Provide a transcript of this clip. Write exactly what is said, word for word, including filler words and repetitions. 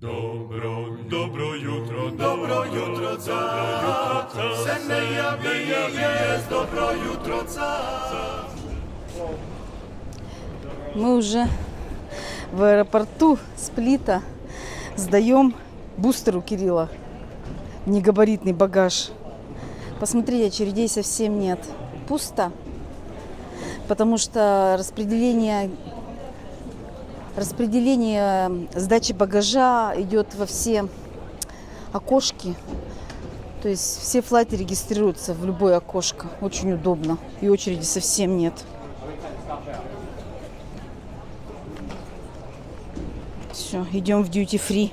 Добро, добро jutro, dobro jutro, car. Se ne javi jest, dobro jutro, car. Мы уже в аэропорту Сплита сдаем бустеру Кирилла. Негабаритный багаж. Посмотри, очередей совсем нет. Пусто. Потому что распределение... Распределение сдачи багажа идет во все окошки, то есть все флайты регистрируются в любое окошко. Очень удобно, и очереди совсем нет. Все, идем в дьюти фри.